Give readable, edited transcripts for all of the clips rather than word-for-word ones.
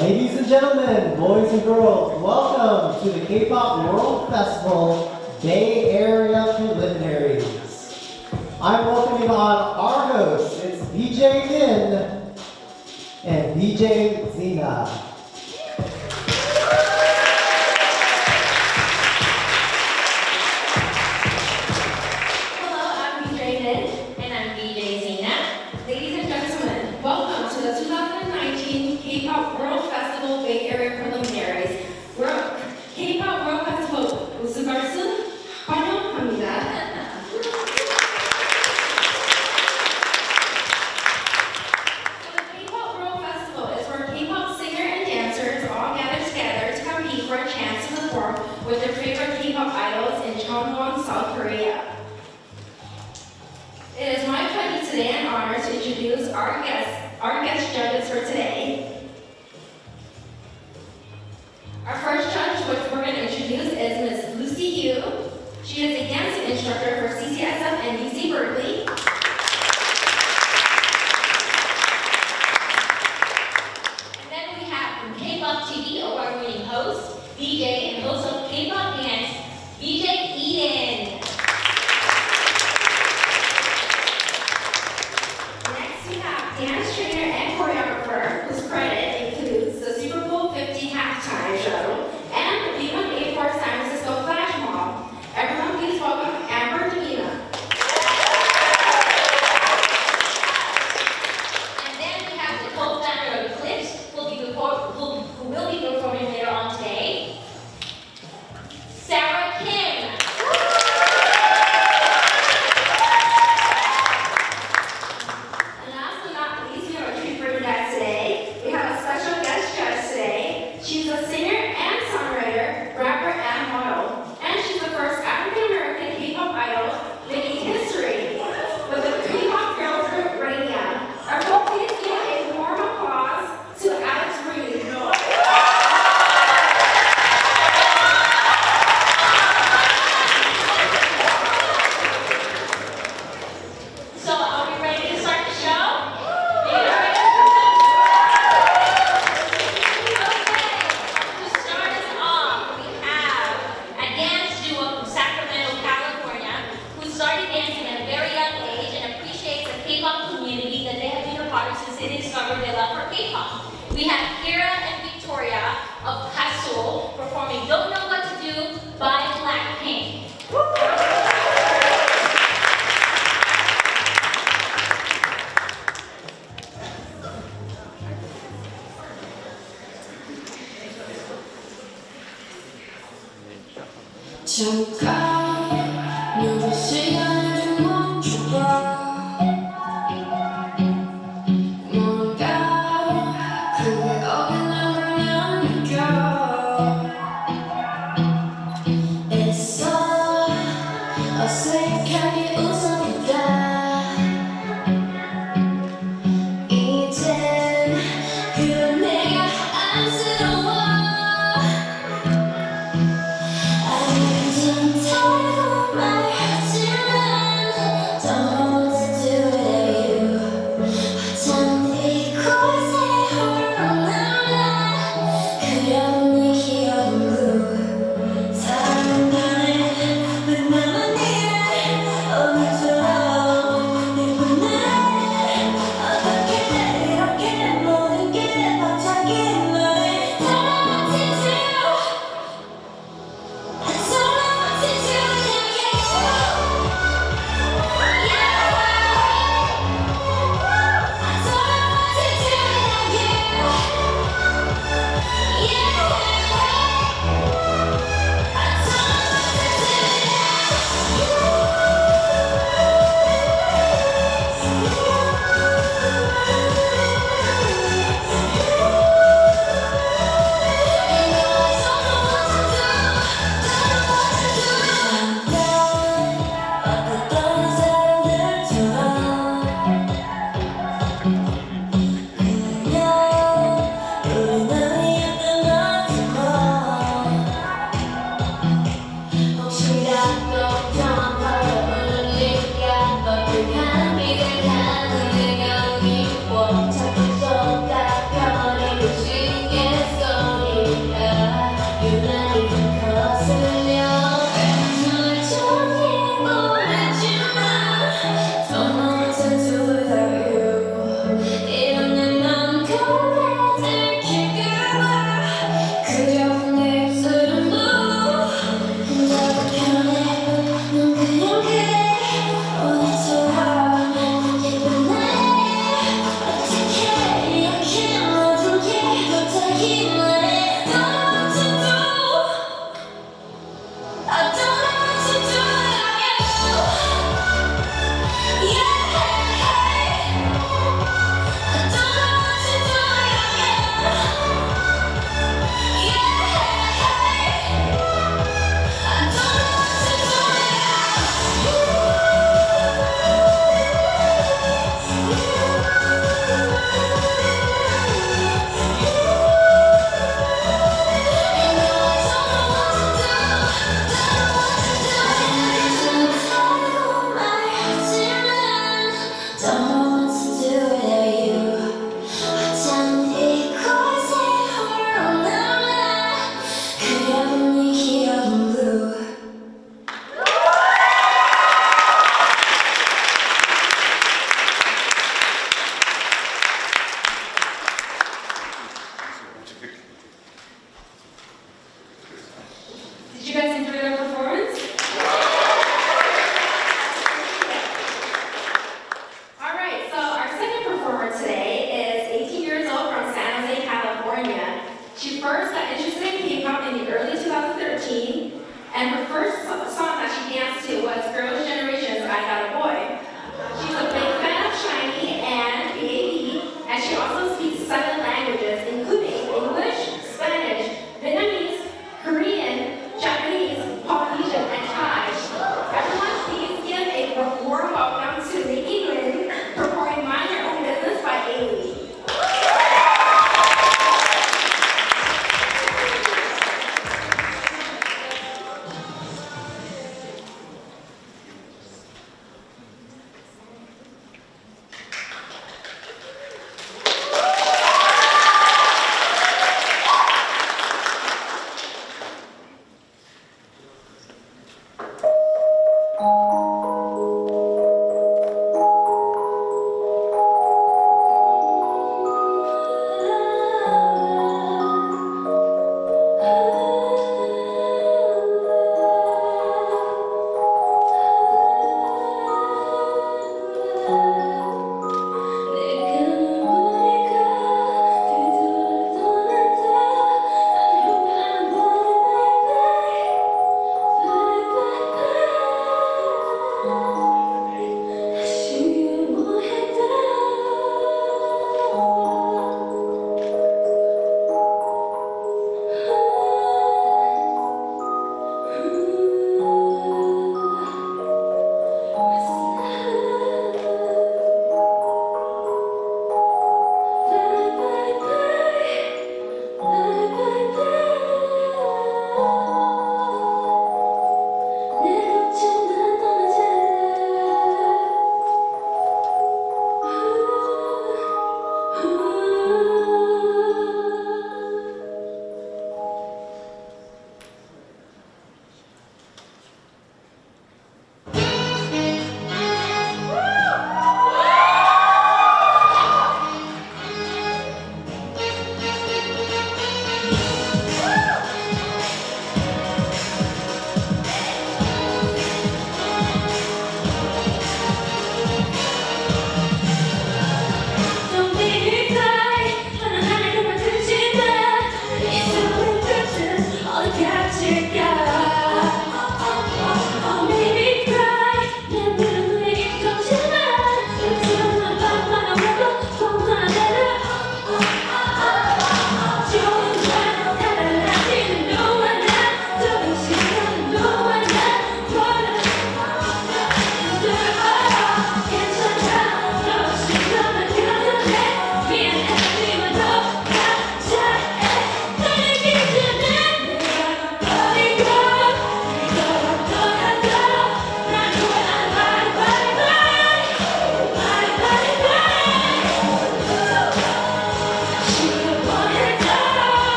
Ladies and gentlemen, boys and girls, welcome to the K-Pop World Festival Bay Area Preliminaries. I'm welcoming on our hosts, it's BJ Min and DJ Zina. Hello, I'm BJ Min and I'm DJ Zina. Ladies and gentlemen, welcome to the 2019 K-Pop World Festival Bay Area Preliminaries. K-Pop World Festival 우승할수 환영합니다. So the K-Pop World Festival is where K-Pop singer and dancers all gather together to compete for a chance to perform with their favorite K-Pop idols in Changwon, South Korea. It is my pleasure today and honor to introduce our guest judges for today. Our first judge, which we're going to introduce, is Ms. Lucy Yu. She is a dancing instructor for CCSF and UC Berkeley. And then we have from K-Pop TV award-winning host, DJ and host of K-Pop Dance, BJ Eden. Next we have dance trainer and choreographer, whose credit includes the Super Bowl 50 halftime show and the B1A4 San Francisco Flash Mob. Everyone please welcome Amber Davina. And then we have the co-founder of Eclipse, who will be performing later on today, Sarah Kim. And last but not least, we have a treat for you guys today. We have a special guest judge today. She's a singer and songwriter, rapper and model. And she's the first African-American K-pop idol making history with the K-pop girl group Rainier. Everyone please give a warm applause to Alex Reed. So are we ready to start the show? Okay, to start us off, we have a dance duo from Sacramento, California, who started dancing at a very young age and appreciates the K-pop community that they have been a part of since they discovered their love for K-pop. We have Kira and Victoria of Kassel performing Don't Know What to Do by Blackpink. 잠깐 내 시간을 좀 멈춰봐 뭔가 그게 어긋나면 안 느껴 애써 어색하게 웃어보다 이젠 그런 내가 안쓰러워 I can tell my heart's don't know what to do with you. 어쩐지 곳에 홀로 날아 그려온 네 기억으로 사랑만해 내 맘은 네를 오늘 돌아와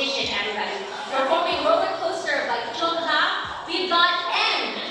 competition, everybody. Performing Roller Coaster by Chungha, we've got N.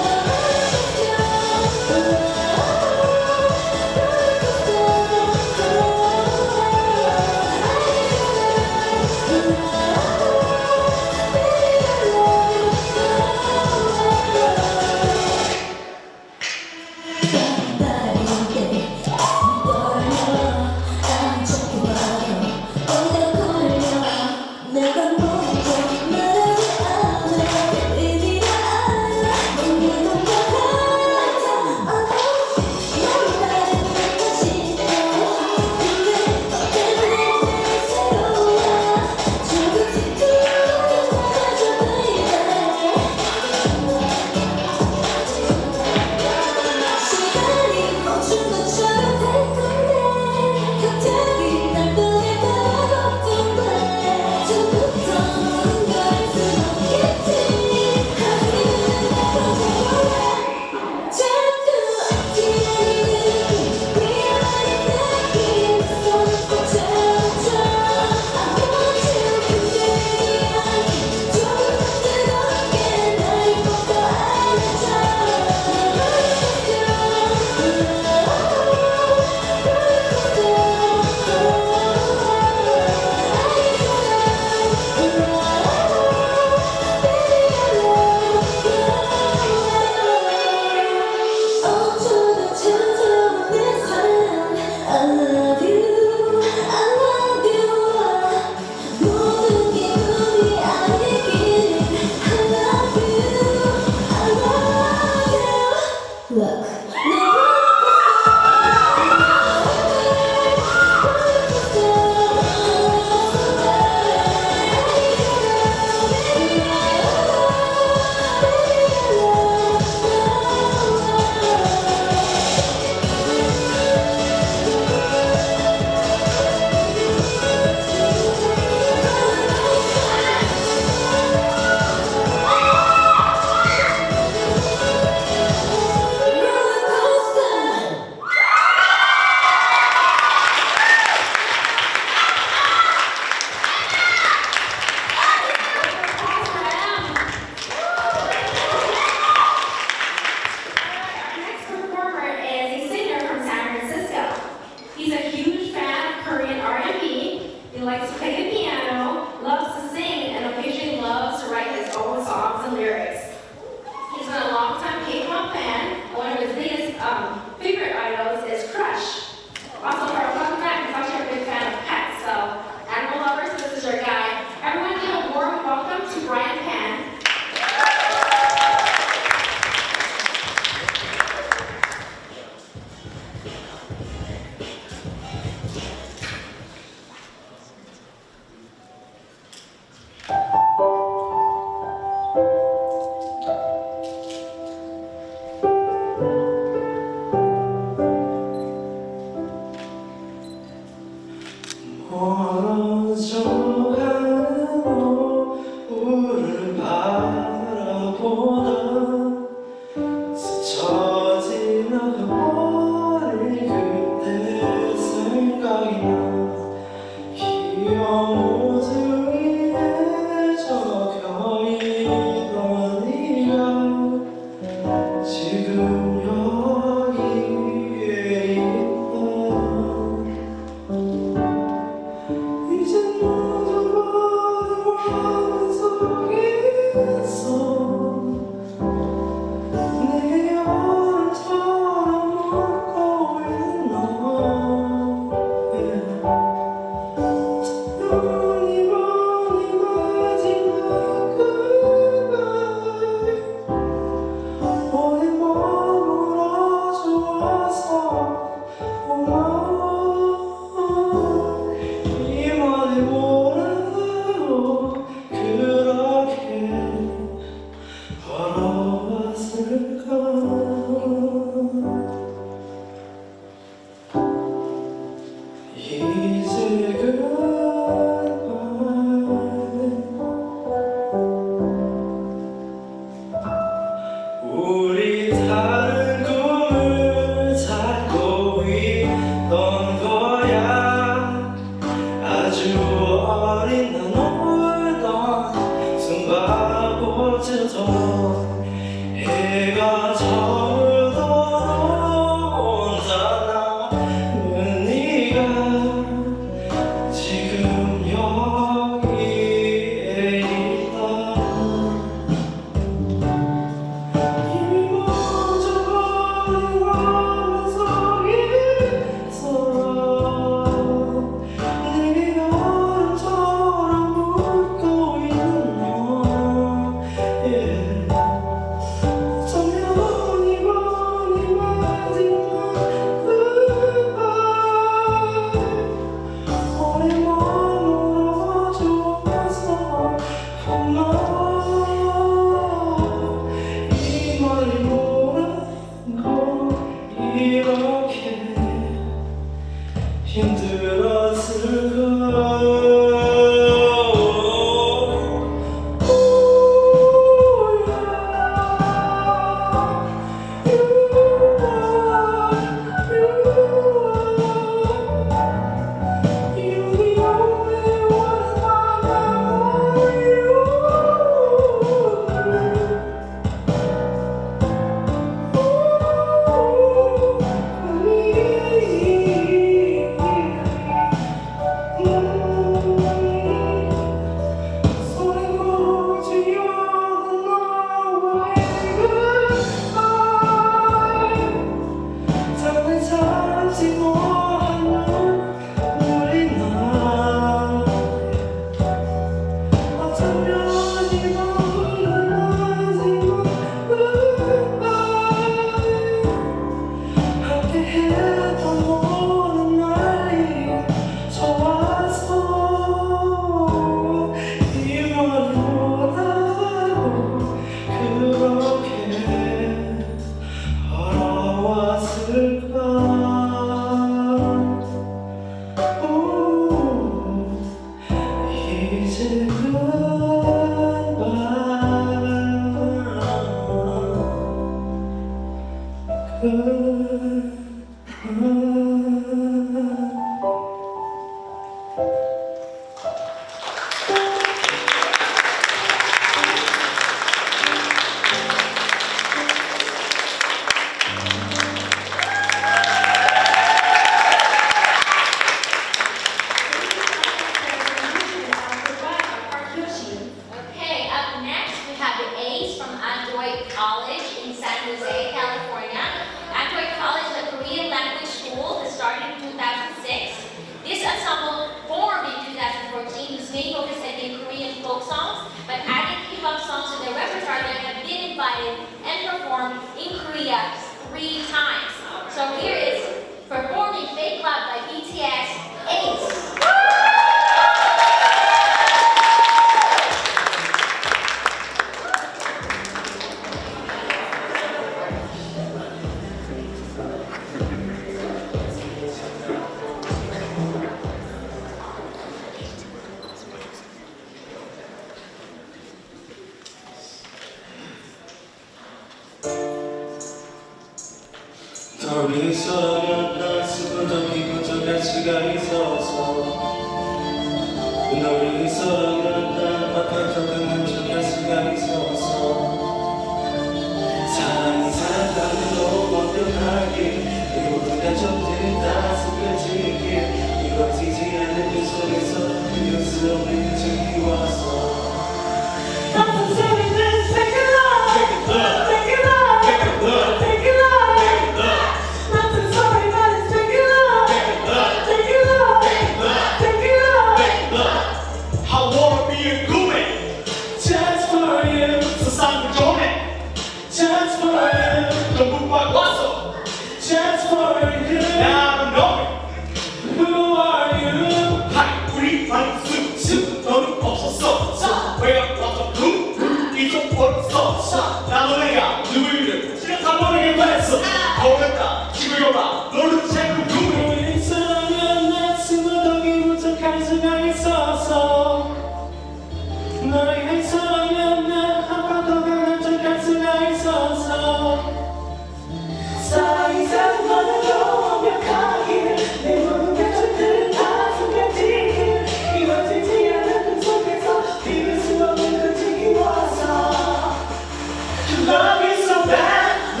Love you so bad,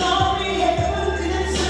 no, me ain't gonna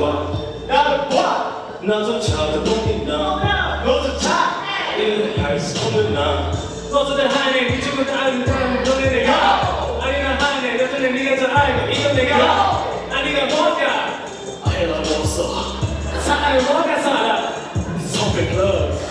와 나를 봐나조차 더 못이나 너조차 이를 할 수 없는 나 너조차 하네 미치고 다른 사람은 너네 내가 아니나 하네 너조차 네가 잘 알고 이건 내가 아니나 뭐냐 아이가 없어 사람이 뭐가 살아 선배 클럽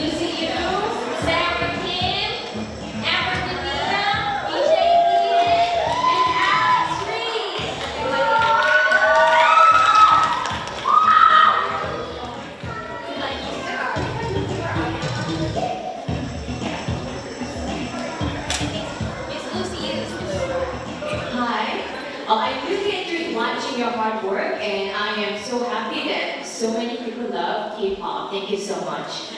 Lucy Yu, Sarah Kim, Africa Mina, BJ Min, and Alex Reed. It's Lucy Yu's blue. Hi. I'm really enjoying watching your hard work, and I am so happy that so many people love K-pop. Thank you so much.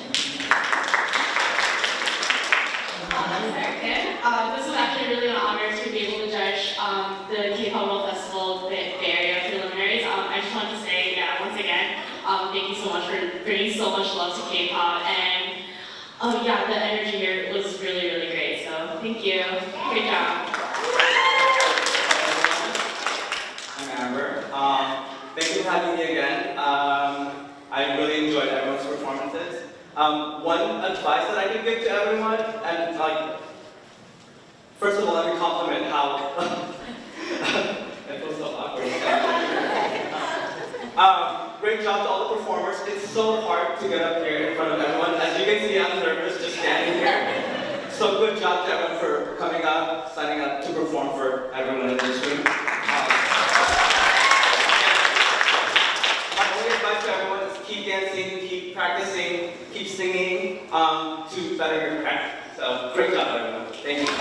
This is actually really an honor to be able to judge the K-Pop World Festival Bay Area preliminaries. I just want to say, once again, thank you so much for bringing so much love to K-pop, and the energy here was really, really great. So thank you. Great job. I'm Amber. Thank you for having me again. I really enjoyed everyone's performances. One advice that I could give to everyone, and first of all, let me compliment how it feels so awkward. Great job to all the performers. It's so hard to get up here in front of everyone. As you can see, I'm nervous just standing here. So good job to everyone for coming up, signing up to perform for everyone in this room. My only advice to everyone is keep dancing, keep practicing, keep singing to better your craft. So great job, everyone. Thank you.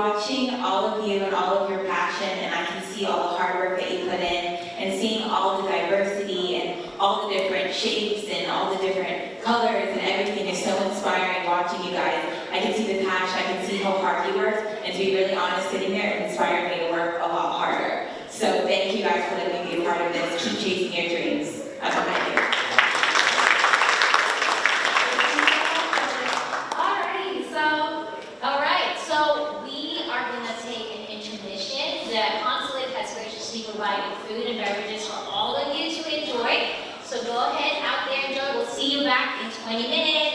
Watching all of you and all of your passion, and I can see all the hard work that you put in, and seeing all the diversity and all the different shapes and all the different colors and everything is so inspiring watching you guys. I can see the passion, I can see how hard you worked, and to be really honest, sitting there inspired me to work a lot harder. So thank you guys for letting me be a part of this. Keep chasing your dreams. That's what I do. Providing food and beverages for all of you to enjoy. So go ahead out there and enjoy. We'll see you back in 20 minutes.